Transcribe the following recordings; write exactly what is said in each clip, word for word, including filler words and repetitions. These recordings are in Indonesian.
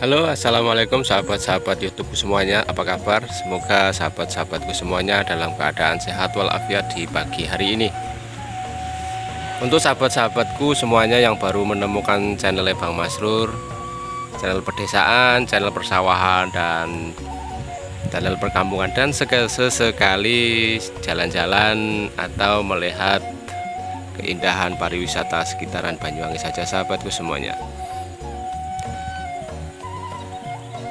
Halo, assalamualaikum sahabat-sahabat YouTube semuanya. Apa kabar? Semoga sahabat-sahabatku semuanya dalam keadaan sehat walafiat di pagi hari ini. Untuk sahabat-sahabatku semuanya yang baru menemukan channel Bang Masrur, channel pedesaan, channel persawahan, dan channel perkampungan, dan sesekali jalan-jalan atau melihat keindahan pariwisata sekitaran Banyuwangi saja, sahabatku semuanya.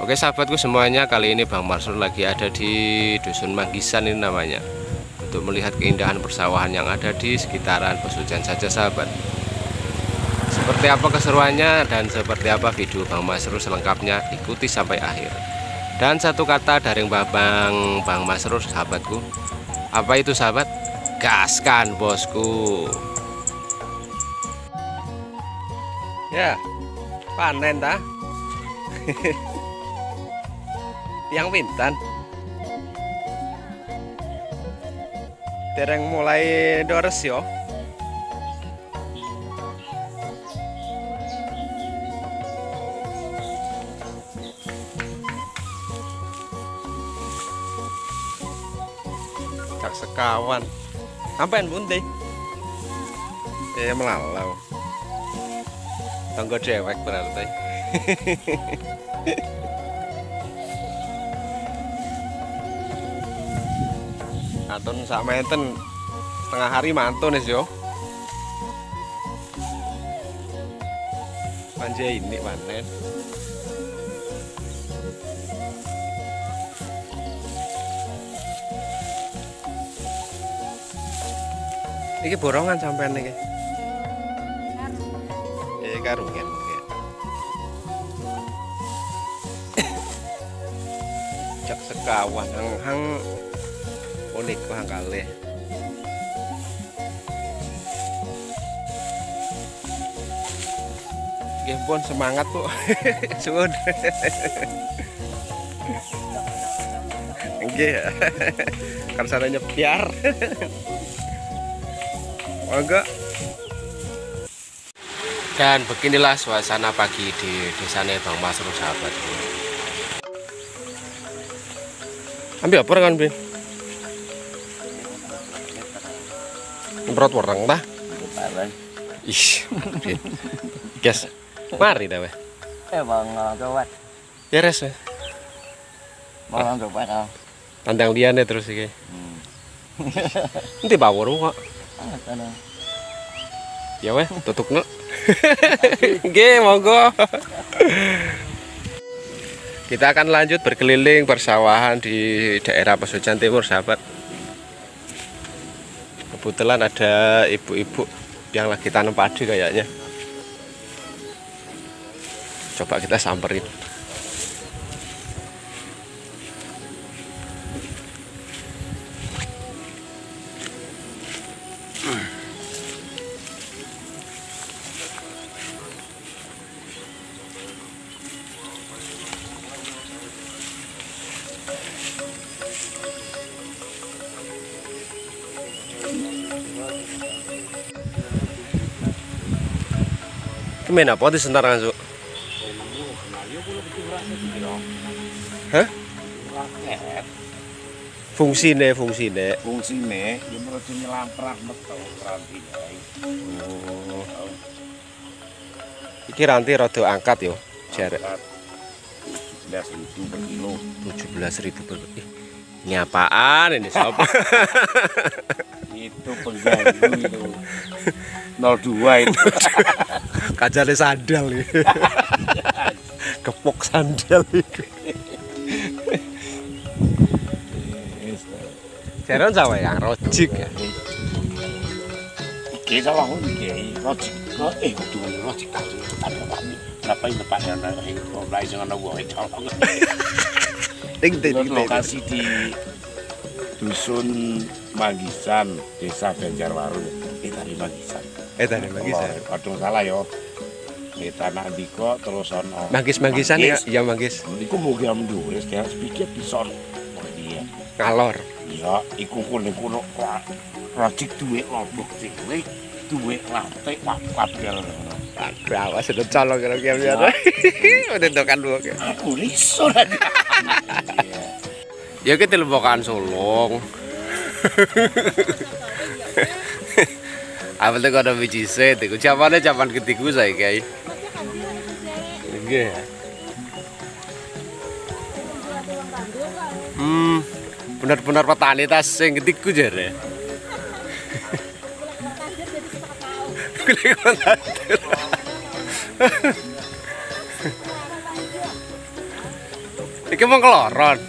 Oke sahabatku semuanya, kali ini Bang Masrur lagi ada di Dusun Magisan ini namanya, untuk melihat keindahan persawahan yang ada di sekitaran Pesucen saja sahabat. Seperti apa keseruannya dan seperti apa video Bang Masrur selengkapnya, ikuti sampai akhir. Dan satu kata dari Bang Bang Masrur sahabatku, apa itu sahabat? Gaskan bosku. Ya, panen dah. Yang pintan tereng mulai dores yo. Cak sekawan. Ampain bunti. Eh melalau. Tanggo dewek berarti. Mantun sak menten setengah hari mantun es yo. Panjai ini panen. Iki borongan sampean iki. Eh karungan. Cak sekawan hang-hang. Unik lah kali. Ya pun semangat kok. Sun. Nggih. Kan sarane biar. Monggo. Dan beginilah suasana pagi di desa Bang Masrur sahabat. Ambil apa kan, Bin? Perut warang dah. Ish, gas. Mari dah weh. Eh bang coba. Beres weh. Bang coba tau. Tandang liane terus iki. Nanti bawa rumah kok. Ya weh, tutukno. Nggih, monggo. Kita akan lanjut berkeliling persawahan di daerah Pesucen Timur, sahabat. Kebetulan ada ibu-ibu yang lagi tanam padi kayaknya. Coba kita samperin. Main apa di senaran su? Hah? Fungsi deh, fungsi deh. Fungsi deh, dia merucunya lamprak betul ranti. Oh. Iki ranti rada angkat yo, jarak. tujuh belas ribu per kilo. tujuh belas ribu per kilo. Ini apaan ini sob? Itu pengganti itu. nol dua itu. Kajare sandal iki. Kepok sandal iki. Jaran sawah yang rojik ya. Iki sawah iki rojik. Eh kudu rojik ta. Kenapa ini Pak Yana yang mulai dengan wong itu. Ding ding lokasi di Dusun Magisan, Desa Benjarwaru, Etari Magisan. Etari Magisan. Padahal salah yo. Tanah diko terus ono. Magis-magisan ya, ya magis. Niku mugi amduris ya, pikir pison. Kalor. Ya, iku kene kuno project duwe opo cilik, duwe latek kabel. Aduh, awas itu colong kira-kira biar. Menentukan dulu. Aku risau tadi. Ya kita lembokan solong. Apa tuh kalau biji set? Iku zaman deh zaman ketiku saya kayak. Enggak. Hmm, benar-benar petani tas yang ketiku jare. Iki mung keloron.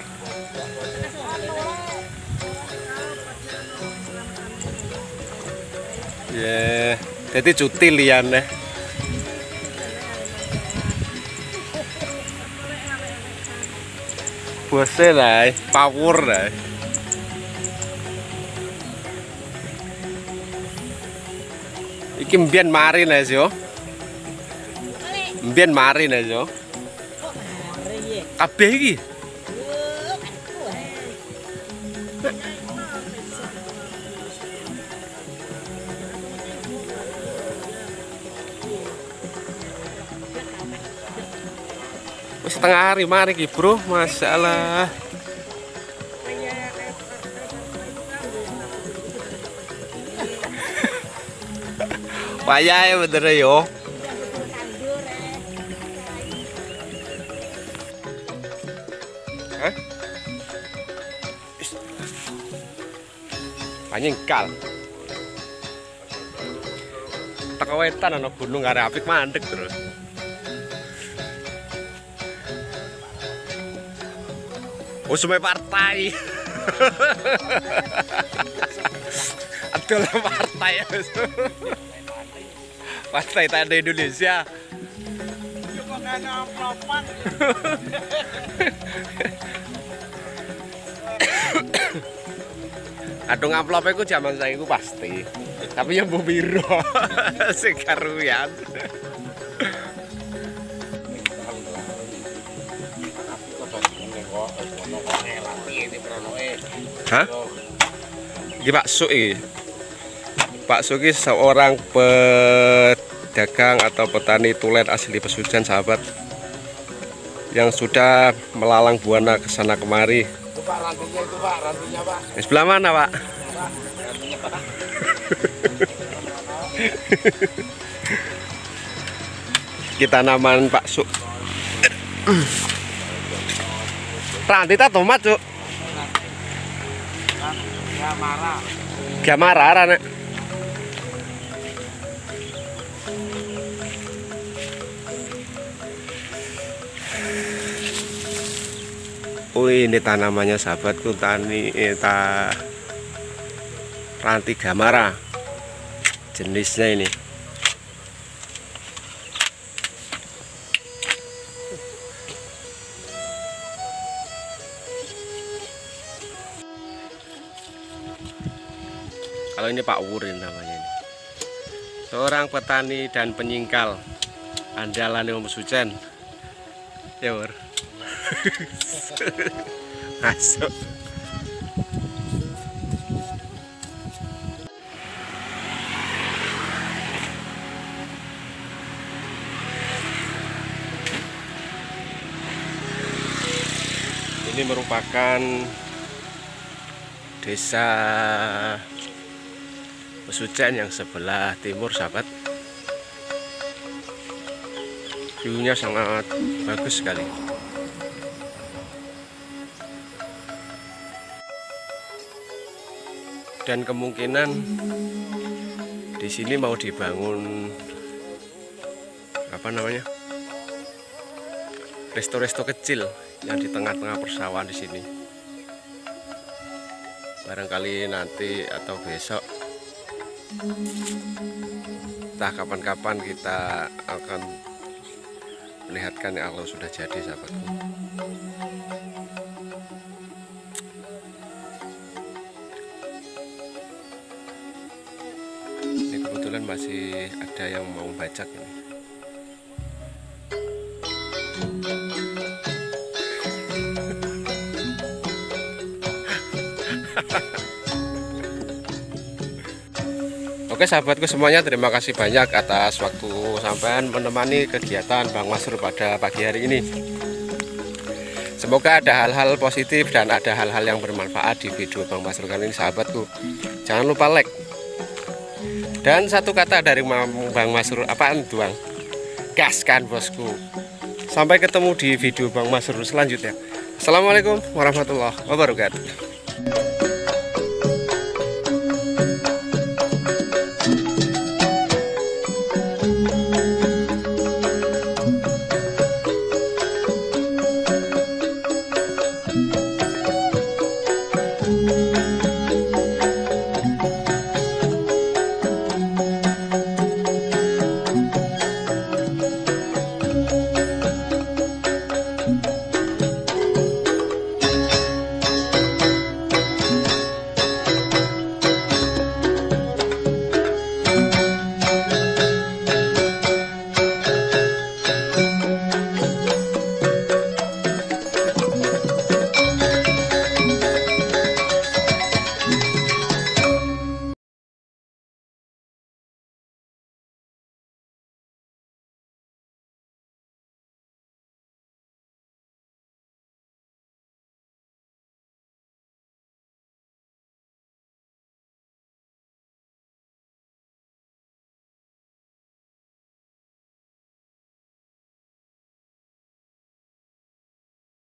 Ya, jadi cuti liane. Bose lah, power lah. Iki mbiyen mari nes yo. Mbiyen mari nes yo. Kabeh iki. Wis setengah hari mari iki, Bro. Masalah. Wayahe bener yo. Hah? Panyengkal. Teko wetan ana gunung arek apik mandek terus. Oh, semai partai. Adalah partai. Partai tanda Indonesia. Cuma karena pelopan. Adung amplopnya ku zaman saya ku pasti. Tapi yang bubiro sekaruan. Hah? Ini Pak Suki. Pak Suki seorang pedagang atau petani tulen asli Pesucen, sahabat, yang sudah melalang buana ke sana kemari. Itu Pak rantunya itu Pak, rantunya Pak. Di sebelah mana Pak? Pak, rantunya Pak. Kita namakan Pak Suk. Rantita tomat Cuk. Gamara. Gamara rane. Oh, ini tanamannya sahabatku, tani eta ranti gamara. Jenisnya ini. Kalau ini Pak Uwir namanya ini. Seorang petani dan penyingkal andalan yang Pesucen. Ya, Ur. Masuk. Ini merupakan desa Pesucen yang sebelah timur, sahabat. View-nya sangat bagus sekali. Dan kemungkinan di sini mau dibangun apa namanya? Resto-resto kecil yang di tengah-tengah persawahan di sini. Barangkali nanti atau besok, entah kapan-kapan kita akan melihatkan yang Allah sudah jadi, sahabatku. Ini kebetulan masih ada yang mau bajak ini. Oke sahabatku semuanya, terima kasih banyak atas waktu sampean menemani kegiatan Bang Masrur pada pagi hari ini. Semoga ada hal-hal positif dan ada hal-hal yang bermanfaat di video Bang Masrur kali ini sahabatku. Jangan lupa like. Dan satu kata dari Bang Masrur, apaan tuang? Gas kan bosku. Sampai ketemu di video Bang Masrur selanjutnya. Assalamualaikum warahmatullahi wabarakatuh.